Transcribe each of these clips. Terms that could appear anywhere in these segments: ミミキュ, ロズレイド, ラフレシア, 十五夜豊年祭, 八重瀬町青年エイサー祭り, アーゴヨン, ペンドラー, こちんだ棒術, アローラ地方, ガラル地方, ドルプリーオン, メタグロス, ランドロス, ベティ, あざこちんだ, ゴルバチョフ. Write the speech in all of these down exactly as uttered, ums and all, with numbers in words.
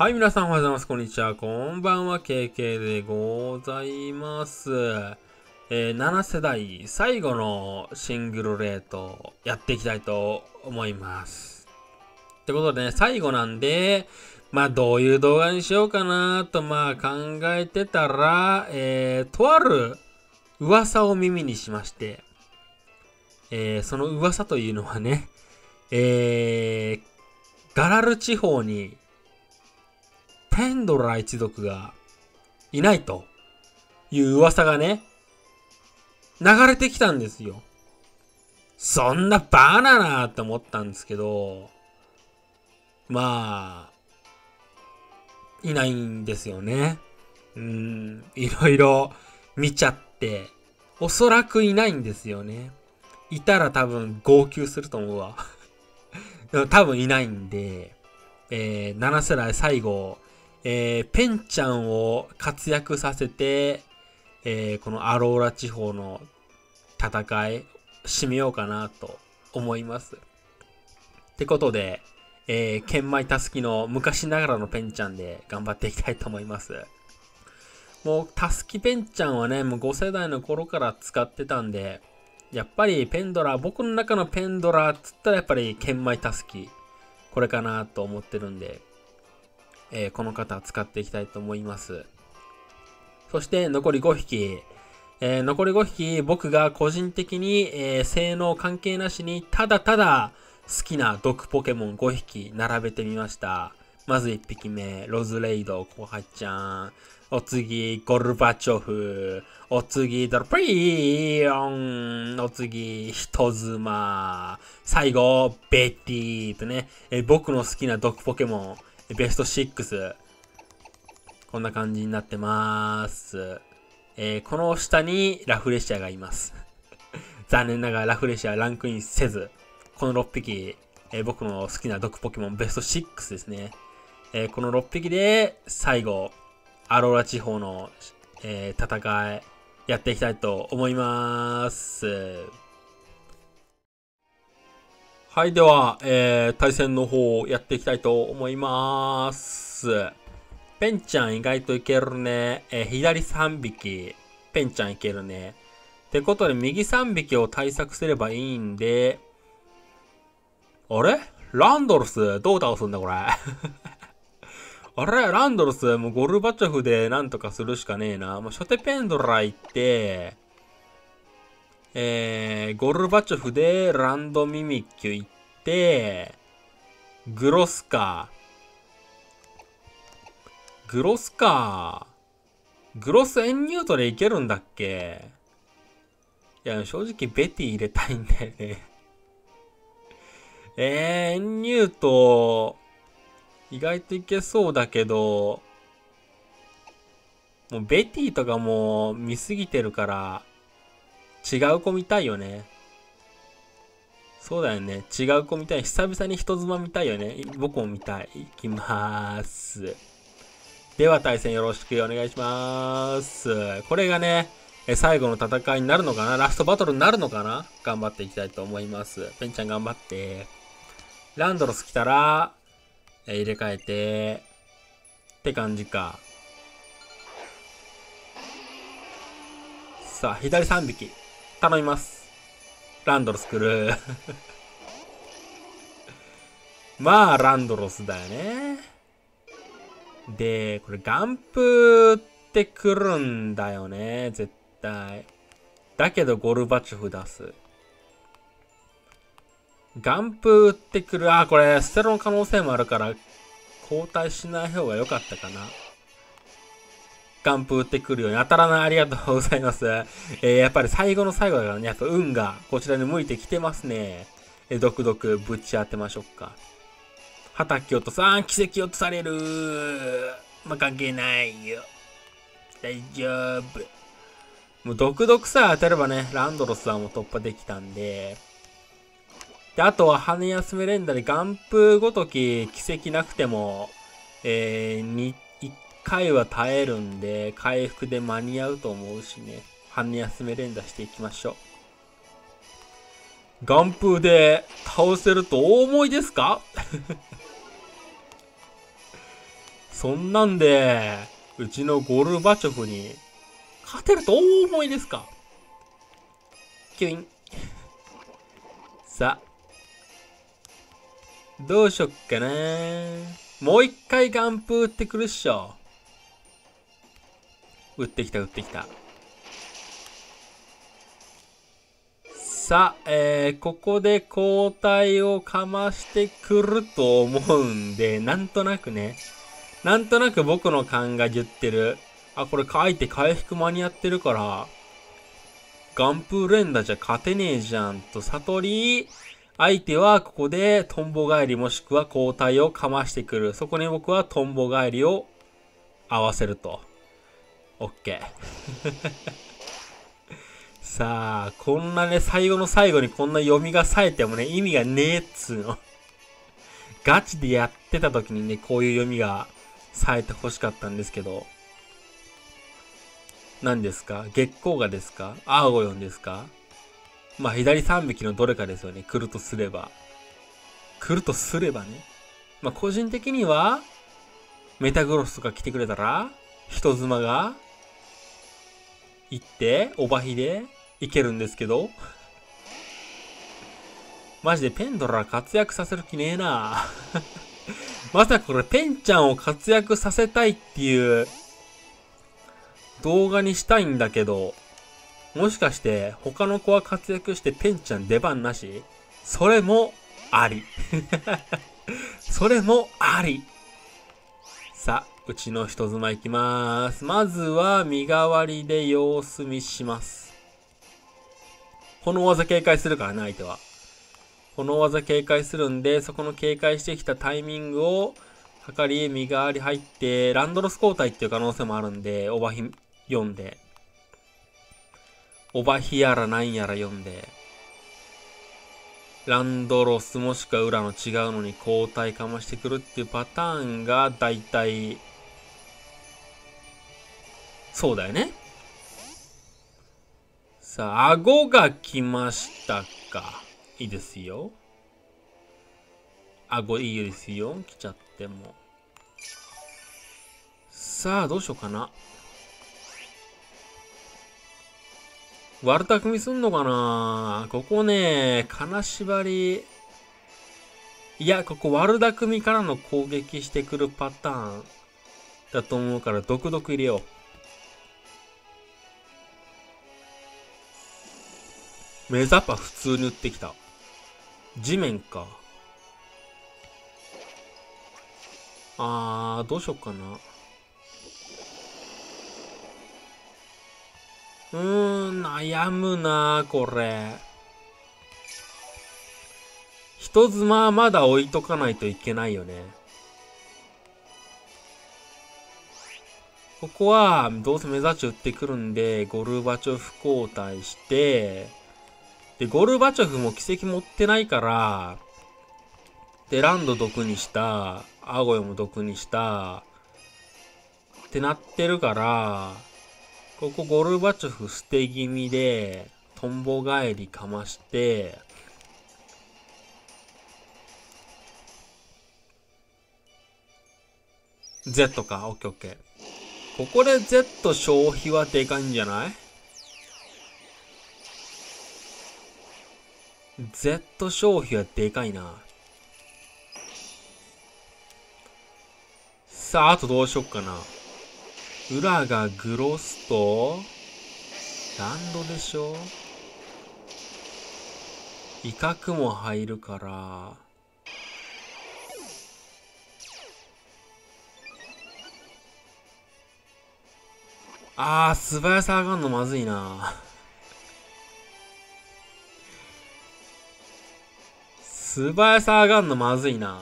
はい、皆さんおはようございます。こんにちは。こんばんは。ケーケー でございます。えー、なな世代最後のシングルレートやっていきたいと思います。ってことでね、最後なんで、まあどういう動画にしようかなとまあ考えてたら、えー、とある噂を耳にしまして、えー、その噂というのはね、えー、ガラル地方にペンドラ一族がいないという噂がね、流れてきたんですよ。そんなバナナって思ったんですけど、まあ、いないんですよね。うん、いろいろ見ちゃって、おそらくいないんですよね。いたら多分号泣すると思うわ。多分いないんで、えー、なな世代最後、えー、ペンちゃんを活躍させて、えー、このアローラ地方の戦い、締めようかなと思います。ってことで、えー、剣舞たすきの昔ながらのペンちゃんで頑張っていきたいと思います。もう、たすきペンちゃんはね、もうご世代の頃から使ってたんで、やっぱりペンドラー、僕の中のペンドラーっつったらやっぱり剣舞たすき、これかなと思ってるんで、えー、この方使っていきたいと思います。そして残りご匹。えー、残りご匹、僕が個人的に、えー、性能関係なしに、ただただ好きな毒ポケモンご匹並べてみました。まずいっ匹目、ロズレイド、コハちゃん。お次、ゴルバチョフ。お次、ドルプリーオン。お次、人妻。最後、ベティとね、え僕の好きな毒ポケモン、ベストろく。こんな感じになってまーす。えー、この下にラフレシアがいます。残念ながらラフレシアはランクインせず、このろっ匹、えー、僕の好きな毒ポケモンベストろくですね。えー、このろっ匹で最後、アローラ地方の、えー、戦いやっていきたいと思います。はい、では、えー、対戦の方やっていきたいと思います。ペンちゃん意外といけるね。えー、左さん匹、ペンちゃんいけるね。ってことで右さん匹を対策すればいいんで、あれランドルスどう倒すんだこれ。あれランドルス、もうゴルバチョフでなんとかするしかねえな。もう初手ペンドラ行って、えー、ゴルバチョフでランドミミキュ行って、グロスカ。グロスカ。グロスエンニュートでいけるんだっけ？いや、正直ベティ入れたいんだよね。えー、エンニュート、意外といけそうだけど、もうベティとかもう見すぎてるから、違う子見たいよね。そうだよね。違う子見たい。久々に人妻見たいよね。僕も見たい。いきまーす。では対戦よろしくお願いします。これがね、最後の戦いになるのかな？ラストバトルになるのかな？頑張っていきたいと思います。ペンちゃん頑張って。ランドロス来たら、入れ替えて、って感じか。さあ、左さん匹。頼みます。ランドロス来る。まあ、ランドロスだよね。で、これ、ガンプって来るんだよね、絶対。だけど、ゴルバチョフ出す。ガンプ打ってくる。あ、これ、捨てろの可能性もあるから、交代しない方が良かったかな。ガンプ打ってくるように当たらない。ありがとうございます。えー、やっぱり最後の最後だからね、やっぱ運がこちらに向いてきてますね。えー、ドクドクぶち当てましょうか。畑落とさん、奇跡落とされる。まあ、関係ないよ。大丈夫。もう、ドクドクさえ当てればね、ランドロスはもう突破できたんで、で、あとは羽休め連打でガンプごとき奇跡なくても、えー、いっかいは耐えるんで、回復で間に合うと思うしね。羽休め連打していきましょう。ガンプで倒せるとお思いですか？そんなんで、うちのゴルバチョフに、勝てるとお思いですか？キュイン。さあ。どうしよっかな。もう一回ガンプ打ってくるっしょ。打ってきた、打ってきた。さあ、えー、ここで交代をかましてくると思うんで、なんとなくね、なんとなく僕の勘が言ってる。あ、これ書いて回復間に合ってるから、ガンプ連打じゃ勝てねえじゃんと悟り、相手はここでトンボ返りもしくは交代をかましてくる。そこに僕はトンボ返りを合わせると。オッケー。さあ、こんなね、最後の最後にこんな読みが冴えてもね、意味がねえっつうの。ガチでやってた時にね、こういう読みが冴えて欲しかったんですけど。何ですか？月光がですか？アーゴヨンですか？まあ、左さんびきのどれかですよね。来るとすれば。来るとすればね。まあ、個人的には、メタグロスとか来てくれたら、人妻が、行って、オバヒで、行けるんですけど。マジでペンドラ活躍させる気ねえな。まさかこれペンちゃんを活躍させたいっていう動画にしたいんだけど、もしかして他の子は活躍してペンちゃん出番なし？それもあり。それもあり。さあ、うちの人妻行きまーす。まずは身代わりで様子見します。この技警戒するからね、相手は。この技警戒するんで、そこの警戒してきたタイミングを計り、身代わり入って、ランドロス交代っていう可能性もあるんで、オバヒ読んで。オバヒやらなんやら読んで。ランドロスもしくは裏の違うのに交代かましてくるっていうパターンがだいたい、そうだよね。さあ、顎が来ましたか。いいですよ。顎いいですよ。来ちゃっても。さあ、どうしようかな。悪巧みすんのかな？ここね、金縛り。いや、ここ悪巧みからの攻撃してくるパターンだと思うから、ドクドク入れよう。メザパ普通に打ってきた。地面か。あー、どうしよっかな。うーん、悩むなー、これ。人妻はまだ置いとかないといけないよね。ここは、どうせ目立ち打ってくるんで、ゴルバチョフ交代して、で、ゴルバチョフも奇跡持ってないから、で、ランド毒にした、アゴヨも毒にした、ってなってるから、ここゴルバチョフ捨て気味で、トンボ返りかまして、Z か、オッケーオッケー。ここで Z 消費はでかいんじゃない？Z 消費はでかいな。さあ、あとどうしよっかな。裏がグロスと、ランドでしょ？威嚇も入るから。あー、素早さ上がんのまずいな。素早さ上がんのまずいな。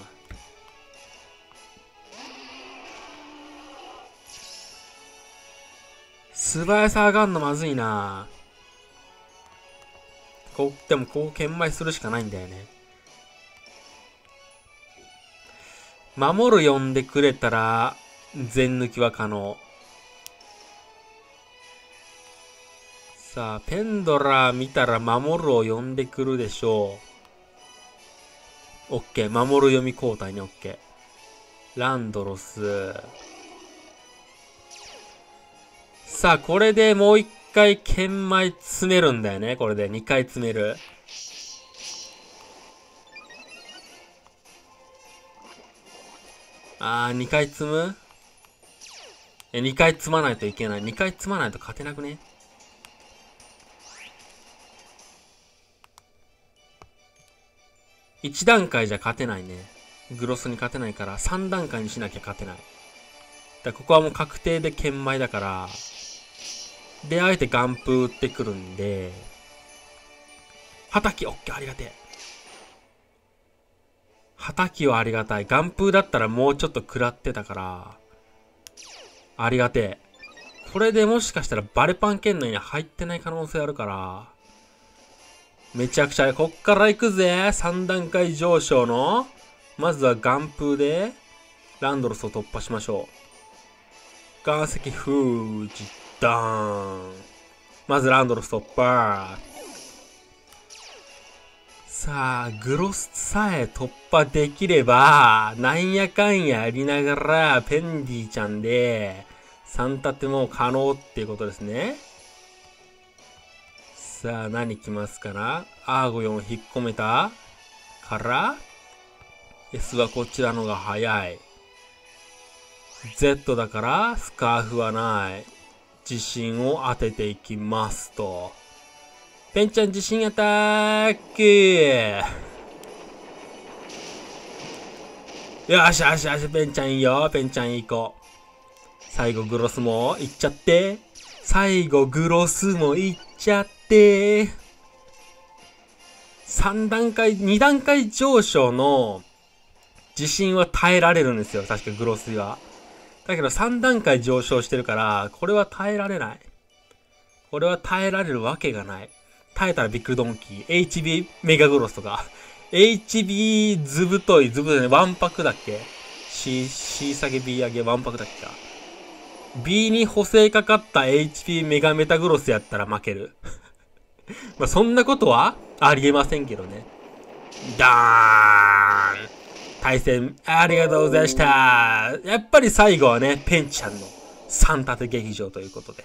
素早さ上がんのまずいな。こう、でもこう研磨するしかないんだよね。守る呼んでくれたら、全抜きは可能。さあ、ペンドラ見たら守るを呼んでくるでしょう。オッケー、守る読み交代にオッケー。ランドロス。さあ、これでもう一回剣舞詰めるんだよね。これで二回詰める。あー、二回積む？え、二回積まないといけない。二回積まないと勝てなくね？一段階じゃ勝てないね。グロスに勝てないから、三段階にしなきゃ勝てない。だここはもう確定で剣舞だから、で、あえて眼風打ってくるんで、はたき、オッケー、ありがてえ。はたきはありがたい。眼風だったらもうちょっと食らってたから、ありがてえ。これでもしかしたらバレパン圏内に入ってない可能性あるから、めちゃくちゃ、こっから行くぜ。さん段階上昇の。まずは眼風で、ランドロスを突破しましょう。岩石封じ、ダーン。まずランドロス突破。さあ、グロスさえ突破できれば、なんやかんやありながら、ペンディちゃんで、さん立ても可能っていうことですね。さあ、何きますかな？アーゴよん引っ込めたから、S はこちらのが早い。Z だから、スカーフはない。自信を当てていきますと。ペンちゃん自信アタック！よしよしよし、ペンちゃんいいよ。ペンちゃんいい子。最後グロスもいっちゃって。最後グロスもいっちゃって。で、さん段階、に段階上昇の地震は耐えられるんですよ。確かグロスは。だけどさん段階上昇してるから、これは耐えられない。これは耐えられるわけがない。耐えたらビックルドンキー、エイチビー メガグロスとか、エイチビー ズブトイ、ズブトイ、ワンパクだっけ？ C、C 下げ B 上げ、ワンパクだっけか。B に補正かかった エイチビー メガメタグロスやったら負ける。まあそんなことはありえませんけどね。ダーン！対戦ありがとうございました。やっぱり最後はね、ペンちゃんのさん立て劇場ということで。